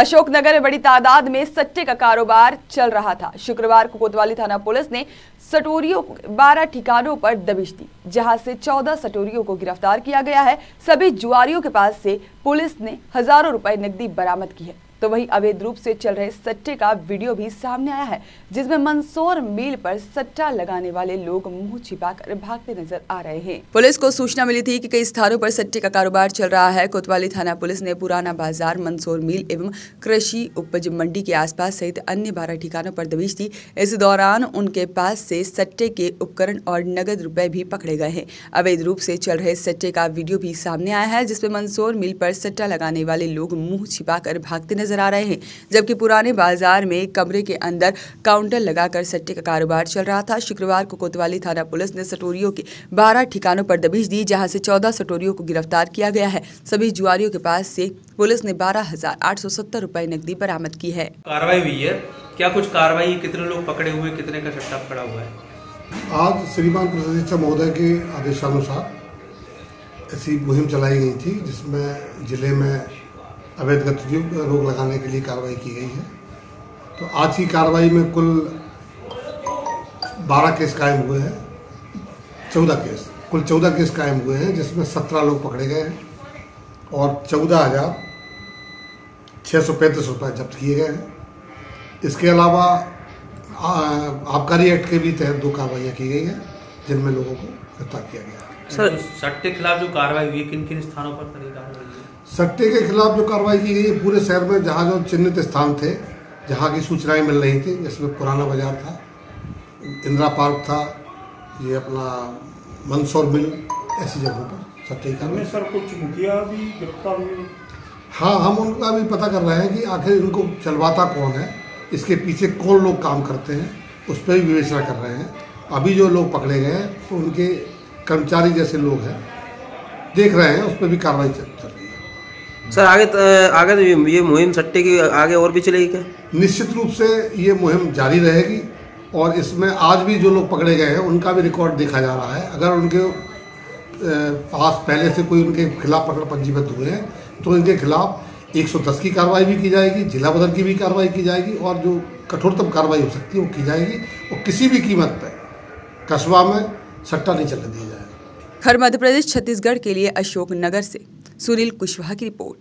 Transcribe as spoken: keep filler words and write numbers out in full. अशोकनगर में बड़ी तादाद में सट्टे का कारोबार चल रहा था। शुक्रवार को कोतवाली थाना पुलिस ने सटोरियों बारह ठिकानों पर दबिश दी, जहां से चौदह सटोरियों को गिरफ्तार किया गया है। सभी जुआरियों के पास से पुलिस ने हजारों रुपए नकदी बरामद की है। तो वहीं अवैध रूप से चल रहे सट्टे का वीडियो भी सामने आया है, जिसमें मंदसौर मील पर सट्टा लगाने वाले लोग मुंह छिपाकर भागते नजर आ रहे हैं। पुलिस को सूचना मिली थी कि कई स्थानों पर सट्टे का कारोबार चल रहा है। कोतवाली थाना पुलिस ने पुराना बाजार, मंदसौर मील एवं कृषि उपज मंडी के आसपास सहित अन्य बारह ठिकानों पर दबिश दी। इस दौरान उनके पास से सट्टे के उपकरण और नगद रुपए भी पकड़े गए हैं। अवैध रूप से चल रहे सट्टे का वीडियो भी सामने आया है, जिसमें मंदसौर मील पर सट्टा लगाने वाले लोग मुंह छिपाकर भागते नजर आ रहे हैं, जबकि पुराने बाजार में कमरे के अंदर काउंटर लगाकर सट्टे का कारोबार चल रहा था। शुक्रवार को कोतवाली थाना पुलिस ने सटोरियों के बारह ठिकानों पर दबिश दी, जहां से चौदह सटोरियों को गिरफ्तार किया गया है। सभी जुआरियों के पास से पुलिस ने बारह हजार आठ सौ सत्तर रूपए नकदी बरामद की है। कार्रवाई हुई है क्या? कुछ कार्रवाई, कितने लोग पकड़े हुए, कितने का सट्टा पकड़ा हुआ है? आज श्रीमान प्रशासक महोदय के आदेशानुसार ऐसी मुहिम चलाई गयी थी, जिसमे जिले में अवैध गतिविधियों पर रोक लगाने के लिए कार्रवाई की गई है। तो आज की कार्रवाई में कुल बारह केस कायम हुए हैं, चौदह केस कुल चौदह केस कायम हुए हैं, जिसमें सत्रह लोग पकड़े गए हैं और चौदह हजार छः सौ पैंतीस रुपये जब्त किए गए हैं। इसके अलावा आबकारी एक्ट के भी तहत दो कार्रवाइयाँ की गई हैं, जिनमें लोगों को गिरफ्तार किया गया है। सर, सट्टे के खिलाफ जो कार्रवाई हुई है, किन किन स्थानों पर करी कार्रवाई हुई? सट्टे के खिलाफ जो कार्रवाई की गई है, पूरे शहर में जहाँ जो चिन्हित स्थान थे, जहाँ की सूचनाएं मिल रही थी, जिसमें पुराना बाजार था, इंदिरा पार्क था, ये अपना मंदसौर मिल, ऐसी जगहों पर सट्टे का। सर, कुछ मुखिया भी गिरफ्तार हुए? हाँ, हम उनका भी पता कर रहे हैं कि आखिर इनको चलवाता कौन है, इसके पीछे कौन लोग काम करते हैं, उस पर भी विवेचना कर रहे हैं। अभी जो लोग पकड़े गए हैं तो उनके कर्मचारी जैसे लोग हैं, देख रहे हैं, उस पर भी कार्रवाई चल रही है। सर, आगे त, आगे तो ये मुहिम सट्टे की आगे और भी चलेगी क्या? निश्चित रूप से ये मुहिम जारी रहेगी और इसमें आज भी जो लोग पकड़े गए हैं उनका भी रिकॉर्ड देखा जा रहा है। अगर उनके पास पहले से कोई उनके खिलाफ पकड़ पंजीबद्ध हुए हैं तो इनके खिलाफ एक सौ दस की कार्रवाई भी की जाएगी, जिला बदल की भी कार्रवाई की जाएगी और जो कठोरतम कार्रवाई हो सकती है वो की जाएगी और किसी भी कीमत पर कस्बा में सट्टा नहीं चलने दिया जाएगा। खर मध्य प्रदेश छत्तीसगढ़ के लिए अशोकनगर से सुनील कुशवाहा की रिपोर्ट।